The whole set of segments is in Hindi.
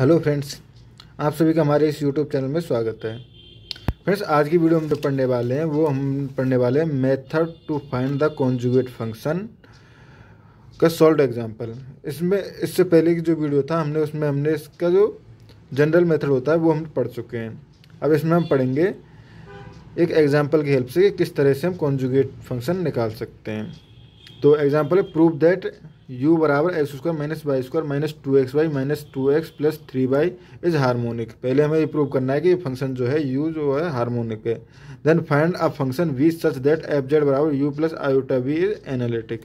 हेलो फ्रेंड्स, आप सभी का हमारे इस यूट्यूब चैनल में स्वागत है। फ्रेंड्स, आज की वीडियो हम जो पढ़ने वाले हैं वो हम पढ़ने वाले हैं method to find the conjugate function का सॉल्व्ड एग्जांपल। इसमें इससे पहले की जो वीडियो था हमने इसका जो जनरल मेथड होता है वो हम पढ़ चुके हैं। अब इसमें हम पढ़ेंगे एक एग्जाम्पल की हेल्प से कि किस तरह से हम कॉन्जुगेट फंक्शन निकाल सकते हैं। तो एग्जाम्पल है प्रूव दैट u बराबर x² - y² - 2xy - 2x + 3y is harmonic. पहले हमें ये प्रूव करना है कि फंक्शन जो है u जो है हार्मोनिक है। Then find a function v such that fz बराबर u + i j v is analytic.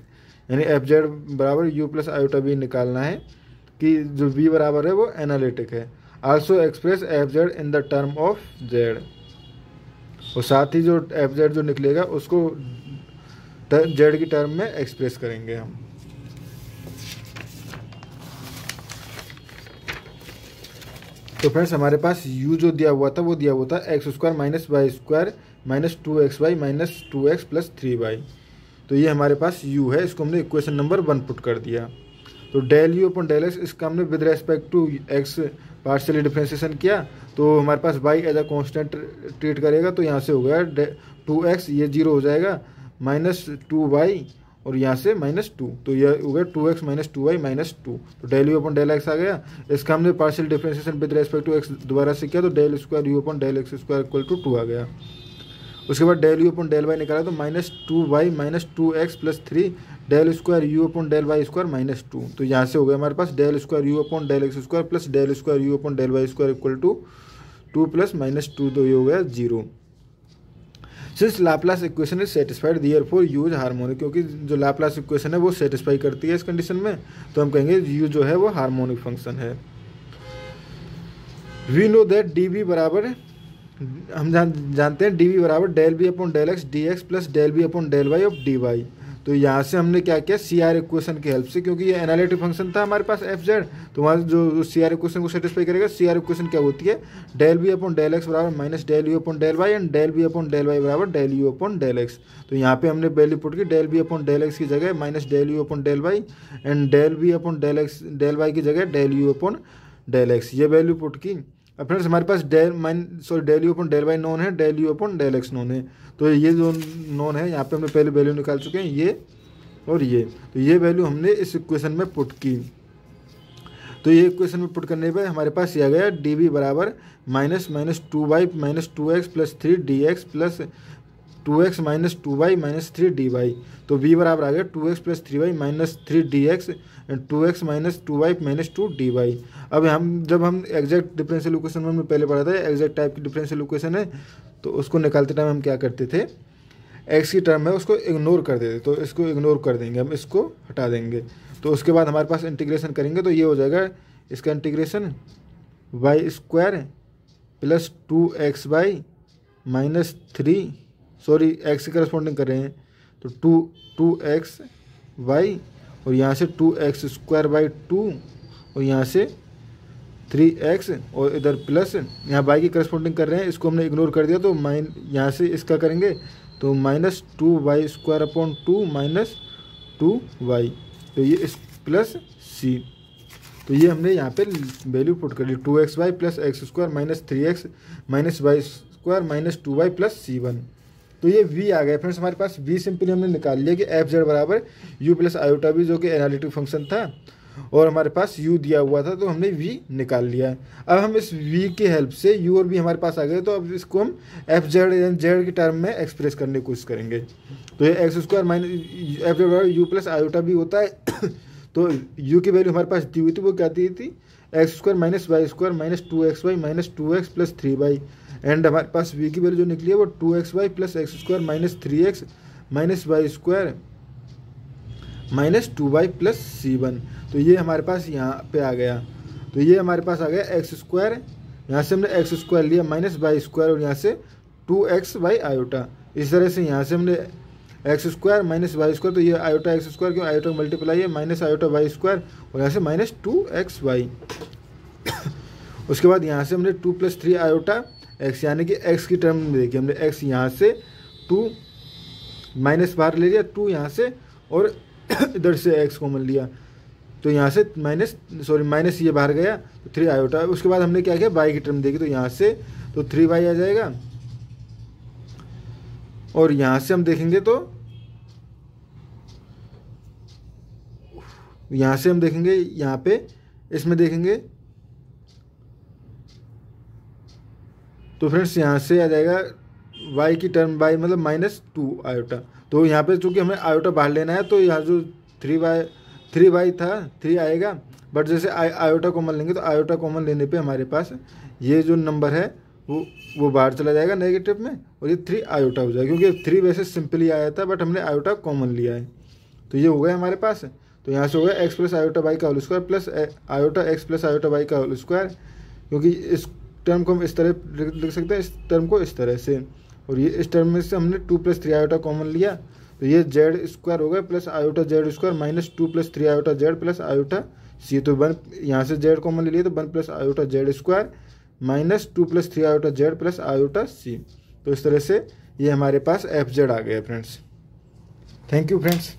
यानी fz बराबर u + i j v निकालना है कि जो v बराबर है वो एनालिटिक है। Also express fz in the term of z, और साथ ही जो fz जो निकलेगा उसको z की टर्म में एक्सप्रेस करेंगे हम। तो फ्रेंड्स, हमारे पास u जो दिया हुआ था वो दिया हुआ था x² - y² - 2xy - 2x + 3y। तो ये हमारे पास u है, इसको हमने इक्वेशन नंबर 1 पुट कर दिया। तो del u upon del x, इसका हमने with respect to x partially differentiation किया, तो हमारे पास y as a constant treat करेगा। तो यहाँ से हो गया 2x, ये जीरो हो जाएगा, -2y और यहाँ से -2, तो यह हो गया 2x - 2y - 2। तो del u upon del x आ गया। इसका हमने partial differentiation with respect to x दोबारा से किया, तो del square u upon del x square equal to 2 आ गया। उसके बाद del u upon del y निकाला, तो -2y - 2x + 3 del square u upon del y square -2। तो यहाँ से हो गया हमारे पास del square u upon del x square plus del square u upon del y square equal to 2 + -2, तो ये हो गया 0। Since Laplace equation is satisfied therefore u is harmonic, क्योंकि जो लाप्लास इक्वेशन है वो सेटिस्फाई करती है इस कंडीशन में, तो हम कहेंगे u जो है वो हार्मोनिक फंक्शन है। वी नो दैट dv बराबर, हम जानते हैं dv बराबर del v upon del x d x plus del v upon del y of d y. तो यहाँ से हमने क्या किया, सी आर इक्वेशन की हेल्प से, क्योंकि ये एनालिटिक फंक्शन था हमारे पास एफ जेड, तो वहाँ जो सी आर इक्वेशन को सेटिस्फाई करेगा। सी आर इक्वेशन क्या होती है, del v upon del x बराबर -del u upon del y and del v upon del y बराबर del u upon del x. तो यहाँ पे हमने वैल्यू पुट की, del v upon del x की जगह -del u upon del y and del v upon del x del y की जगह del u upon del x, ये वैल्यू पुट की। अब फ्रेंड्स, हमारे पास del u upon del y known है, del u upon del x known है, तो ये जो नॉन है यहाँ पे हमने पहले वैल्यू निकाल चुके हैं, ये और ये। तो ये वैल्यू हमने इस इक्वेशन में पुट की। तो ये इक्वेशन में पुट करने पर हमारे पास ये आ गया dv बराबर -2y - 2x + 3dx + 2x - 2y - 3dy। तो v बराबर आ गया 2x + 3y - 3dx and 2x - 2y - 2dy। अब जब हम एग्जैक्ट डिफरेंशियल इक्वेशन में हमने पहले पढ़ा था, एग्जैक्ट टाइप की डिफरेंशियल इक्वेशन है, तो उसको निकालते टाइम हम क्या करते थे, x की टर्म है उसको इग्नोर कर देते, तो इसको इग्नोर कर देंगे हम, इसको हटा देंगे। तो उसके बाद हमारे पास इंटीग्रेशन करेंगे, तो ये हो जाएगा इसका इंटीग्रेशन x के करस्पॉन्डिंग कर रहे हैं, तो 2x y और यहाँ से 2x² - 2 और यहाँ से 3x और इधर प्लस यहाँ y की करस्पॉन्डिंग कर रहे हैं, इसको हमने इग्नोर कर दिया। तो यहाँ से इसका करेंगे तो -2y² अपॉन 2 -2y, तो ये इस प्लस c। तो ये हमने यहाँ पे वैल्यू पुट कर ली, 2xy + x² - 3x - y² - 2y + c1। तो ये v आ गया। फ्रेंड्स, हमारे पास v सिंपली हमने निकाल लिया कि एफ जेड बराबर u + i j v, जो कि एनालिटिक फंक्शन था और हमारे पास u दिया हुआ था, तो हमने v निकाल लिया। अब हम इस v की हेल्प से u और v हमारे पास आ गए, तो अब इसको हम एफ जेड यानी जेड की टर्म में एक्सप्रेस करने की कोशिश करेंगे। तो ये x² - f बराबर u + i j v होता है। तो u की वैल्यू हमारे पास दी हुई थी, वो क्या दी थी, x² - y² - 2xy - 2x + 3y and हमारे पास v की वैल्यू जो निकली है वो 2xy + x² - 3x - y² - 2y + c1। तो ये हमारे पास यहाँ पे आ गया। तो ये हमारे पास आ गया x², यहाँ से हमने x² लिया -y² और यहाँ से 2xy i। इस तरह से यहाँ से हमने x² - y², तो ये आयोटा x² क्यों, आयोटा मल्टीप्लाई है, -आयोटा y² और यहाँ से -2xy। उसके बाद यहाँ से हमने 2 + 3 आयोटा x, यानी कि x की टर्म में देखिए हमने x यहाँ से 2 माइनस बाहर ले लिया, 2 यहाँ से और इधर से x कॉमन लिया, तो यहाँ से माइनस ये बाहर गया तो 3 आयोटा। उसके बाद हमने क्या किया, वाई की टर्म देखी तो यहाँ से तो 3y आ जाएगा और यहाँ से हम देखेंगे तो यहाँ से हम देखेंगे यहाँ पे इसमें देखेंगे तो फ्रेंड्स यहाँ से आ जाएगा y की टर्म y मतलब -2 आयोटा। तो यहाँ पे चूँकि हमें आयोटा बाहर लेना है तो यहाँ जो 3y था 3 आएगा, बट जैसे आयोटा कॉमन लेंगे तो आयोटा कॉमन लेने पे हमारे पास ये जो नंबर है वो बाहर चला जाएगा नेगेटिव में और ये 3 आयोटा हो जाएगा क्योंकि 3 वैसे सिंपली आया था बट हमने आयोटा कॉमन लिया है। तो ये हो गया हमारे पास, तो यहाँ से हो गया एक्स प्लस आयोटा वाई का whole square plus iota x plus iota y का होल स्क्वायर, क्योंकि इस टर्म को हम इस तरह लिख सकते हैं, इस टर्म को इस तरह से, और ये इस टर्म में से हमने 2 + 3 आयोटा कॉमन लिया तो ये जेड स्क्वायर हो गया plus iota z square -2 + 3 iota z plus iota सी। तो 1 यहाँ से जेड कॉमन ले लिया तो 1 plus iota z square -2 + 3 iota z plus iota सी। तो इस तरह से ये हमारे पास एफ जेड आ गया फ्रेंड्स। Thank you friends.